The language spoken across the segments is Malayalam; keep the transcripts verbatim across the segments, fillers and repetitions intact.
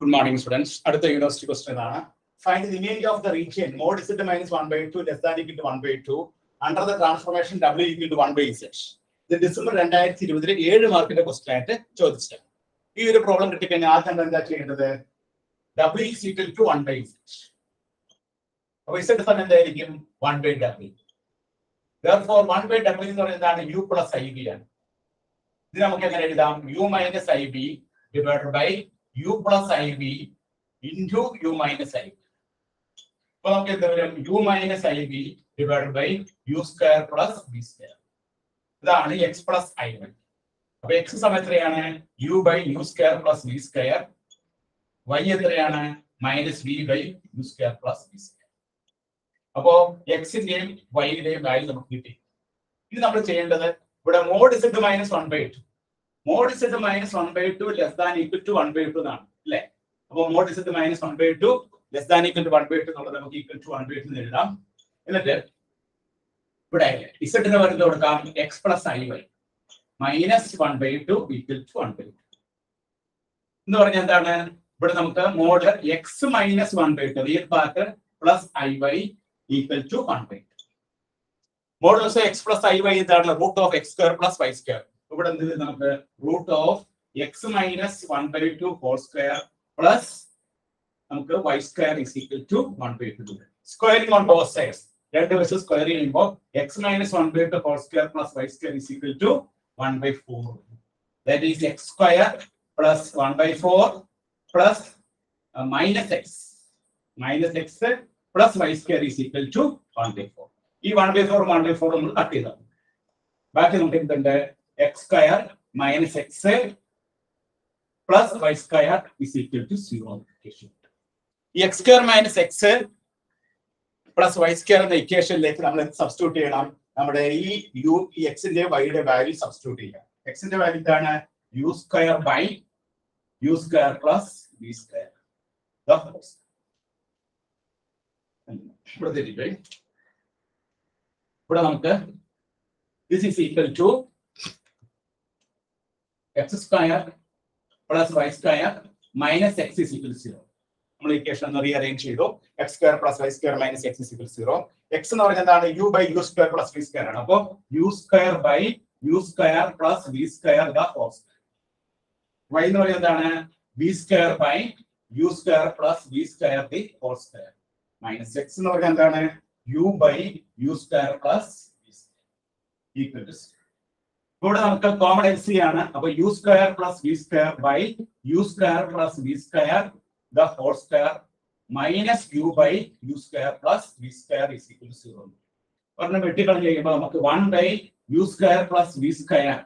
Good morning, students. Another university question is: find the image of the region mod z minus one by two less than equal to one by two under the transformation W equal to one by z. The December twenty twenty-two seven മാർക്കിന്റെ question ആയിട്ട് ചോദിച്ചിട്ടുണ്ട്. ഈ ഒരു പ്രോബ്ലം കിട്ടിക്കഴിഞ്ഞാൽ ആദ്യം എന്താ ചെയ്യേണ്ടത്? W is equal to one by z. അപ്പോൾ z ഫലം എന്തായിരിക്കും? one by w. Therefore, one by w എന്ന് പറയുന്നത് എന്താണ്? u plus ib ആണ്. ഇത് നമുക്ക് എങ്ങനെ എഴുതാം? u minus ib divided by u plus ib into u minus ib. അപ്പോൾ നമുക്ക് എന്താ വരും? u minus ib divided by u square plus b square. ഇതാണ് x plus i one. അപ്പോൾ x സമം എത്രയാണ്? u by u square plus b square. y എത്രയാണ്? minus v by u square plus b square. അപ്പോൾ x ന്റെയും y ന്റെയും വാല്യൂ നമുക്ക് കിട്ടി. ഇത് നമ്മൾ ചെയ്യേണ്ടത് ഇവിടെ mod z minus one by two. mod z minus one by two less than equal to one by two എന്നാണ് അല്ലേ? അപ്പോൾ mod z minus one by two less than equal to one by two എന്നുള്ളത് നമുക്ക് equal to one by two എന്ന് എഴുതാം. എന്നിട്ട് ഇവിടെ z ന്റെ വാല്യൂ കൊടുക്കാം x plus i y minus one by two equal to one by two. എന്ന് പറഞ്ഞാൽ എന്താണ്? ഇവിടെ നമുക്ക് mod x minus one by two real part plus i y equal to one by two. Mod also x plus i y എന്താണ്? root of x square plus y square. ഇവിടെ എന്ത് നമുക്ക് root of x minus one by two whole square plus നമുക്ക് y square is equal to one by two. Squaring on both sides. രണ്ട് വശം സ്ക്വയർ ചെയ്യുമ്പോൾ x minus one by two whole square plus y square is equal to one by four. That is x square plus one by four plus uh, minus x minus x plus y square is equal to one by four. ഈ one by four one by four നമ്മൾ കട്ട് ചെയ്താൽ ബാക്കി നമുക്ക് എന്തുണ്ട്? x square minus x plus y square is equal to zero. X square minus x plus y square the equation later നമ്മൾ substitute ചെയ്യണം. നമ്മുടെ ഈ u x ന്റെ y ന്റെ വാല്യൂ substitute ചെയ്യാം. x ന്റെ വാല്യൂ എന്താണ്? u square by u square plus b square. ഇവിടെ നമുക്ക് this is equal to x square plus y square minus x is equal to zero. നമ്മൾ ഇക്വേഷൻ ഒന്ന് rearrange ചെയ്തു. x square plus y square minus x is equal to zero. x എന്ന് പറഞ്ഞാൽ എന്താണ്? u by u square plus v square ആണ്. അപ്പോൾ u square by u square plus v square the whole square. y എന്ന് പറഞ്ഞാൽ എന്താണ്? v square by u square plus v square the whole square minus x എന്ന് പറഞ്ഞാൽ എന്താണ്? u by u square plus v square equal to zero. ഇവിടെ നമുക്ക് കോമൺ എൽ സി ആണ്. അപ്പോൾ u square plus v square by u square plus v square the whole square minus u by u square plus v square is equal to zero. ഒരെണ്ണം വെട്ടിക്കളഞ്ഞ് കഴിയുമ്പോൾ നമുക്ക് one by u square plus v square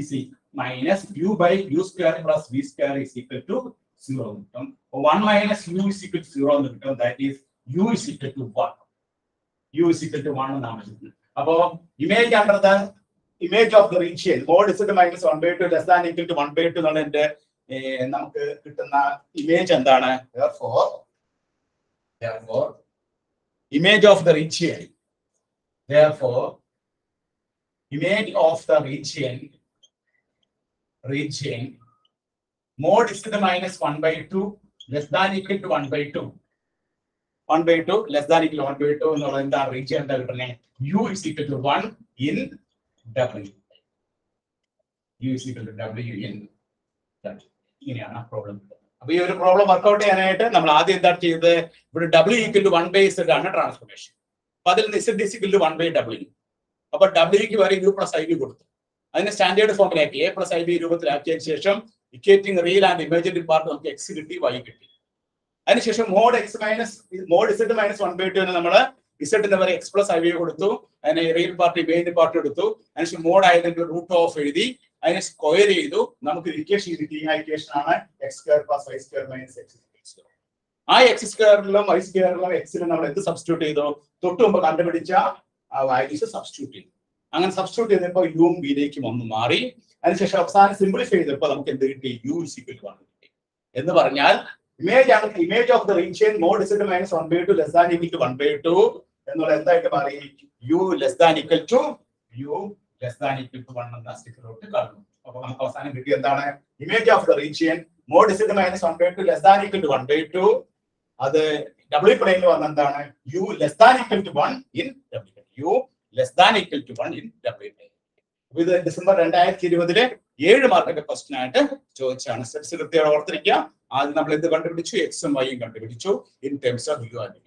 is minus u by u square plus v square is equal to zero കിട്ടും. One minus u is equal to zero എന്ന് കിട്ടും. That is u is equal to one. U is equal to one എന്നാണ് കിട്ടുന്നത്. അപ്പോൾ image under the image of the region mod z minus one by two less than equal to one by two എന്നാണ് എൻ്റെ നമുക്ക് കിട്ടുന്ന ഇമേജ് എന്താണ്? therefore therefore image of the region therefore image of the region region mod z minus one by two less than equal to one by two one by two less than equal to one by two എന്നുള്ള എന്താണ് region എന്താ കിട്ടുന്നത്? u is equal to one in W. U is equal to W in W. ഇങ്ങനെയാണ് പ്രോബ്ലം. അപ്പൊ ഈ ഒരു പ്രോബ്ലം വർക്ക്ഔട്ട് ചെയ്യാനായിട്ട് നമ്മൾ ആദ്യം എന്താ ചെയ്തത്? ഇവിടെ W equal to one by Z ആണ് ട്രാൻസ്ഫോർമേഷൻ. അപ്പൊ അതിൽ നിന്ന് Z is equal to one by W. അപ്പൊ ഡബ്ല്യൂക്ക് വരെ u plus ib കൊടുത്തു. അതിന് സ്റ്റാൻഡേർഡ് ഫോമിലാക്കി എ പ്ലസ് ഐ ബി രൂപത്തിലാക്കിയതിനു ശേഷം equating real and imaginary part നമുക്ക് എക്സ് കിട്ടി, വൈ കിട്ടി. അതിനുശേഷം mod x minus mod Z minus one by two എന്ന് നമ്മള് ഇസെറ്റിന്റെ വരെ എക്സ് പ്ലസ് ഐവി കൊടുത്തു. അതിനെ റിയൽ പാർട്ടി മെയിൻ പാർട്ടി എടുത്തു. അതിന് മോഡ് ആയതിന്റെ റൂട്ട് ഓഫ് എഴുതി. അതിനെ സ്ക്വയർ ചെയ്തു. നമുക്ക് ഇക്വേഷൻ കിട്ടി. ആ ഇക്വേഷൻ ആണ് x square plus y square minus x. ആ എക്സ് സ്ക്വയറിലും വൈ സ്ക്വയറിലും എക്സിലും നമ്മൾ എന്ത് സബ്സ്റ്റിറ്റ്യൂട്ട് ചെയ്തു? തൊട്ട് മുമ്പ് കണ്ടുപിടിച്ച ആ വാല്യൂസ് സബ്സ്റ്റിറ്റ്യൂട്ട് ചെയ്തു. അങ്ങനെ സബ്സ്റ്റിറ്റ്യൂട്ട് ചെയ്തപ്പോൾ യുവും ബിയിലേക്കും ഒന്ന് മാറി. അതിനുശേഷം അവസാനം സിംപ്ലിഫൈ ചെയ്തപ്പോൾ നമുക്ക് എന്ത് കിട്ടി? യു ഇക്വൽ ടു വൺ കിട്ടി. എന്ന് പറഞ്ഞാൽ ഇമേജ് ആണ് image of the region mod z മൈനസ് one by two less than equal to one by two എന്നുള്ള എന്തായിട്ട് മാറി? u less than equal to u less than equal to one എന്ന സ്റ്റിക്കറോട്ട് കാണുന്നു. അപ്പോൾ നമുക്ക് അവസാനം കിട്ടിയ എന്താണ്? Image of the region mod z minus one by two less than equal to one by two. அது W பிரைம்ல வந்ததான u less than equal to one in W prime. U less than equal to one in W prime. இது ഡിസംബർ രണ്ടായിരത്തി ഇരുപതിലെ ഏഴ് മാർക്കിന്റെ ക്വസ്റ്റ്യൻ ആയിട്ട് ചോദിച്ചാണ്. സെറ്റ്സ് കൃത്യമായി ഓർത്തിരിക്കുക. ആദ്യം നമ്മൾ എന്ത് കണ്ടുപിടിച്ചു? x ഉം y ഉം കണ്ടുപിടിച്ചു in terms of u and v.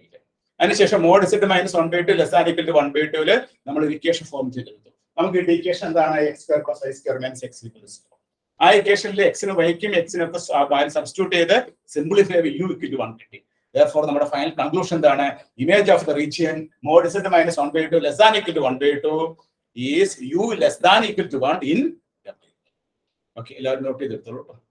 അതിനുശേഷം mod z minus one by two less than equal to one by two ൽ നമ്മൾ ഒരു ഇക്വേഷൻ ഫോം ചെയ്തെടുത്തു. നമുക്ക് ഈ ഇക്വേഷൻ എന്താണ്? x square cos y square minus x equal to zero. ആ ഇക്വേഷനിൽ എക്സിനും വൈക്കും എക്സിനൊക്കെ സബ്സ്റ്റിറ്റ്യൂട്ട് ചെയ്ത് simplify u equal to one കിട്ടി. Therefore, നമ്മുടെ ഫൈനൽ കൺക്ലൂഷൻ എന്താണ്? Image of the region mod z minus one by two less than equal to one by two is u less than equal to one in W. Okay, എല്ലാവരും നോട്ട് ചെയ്തെടുത്തോളൂ.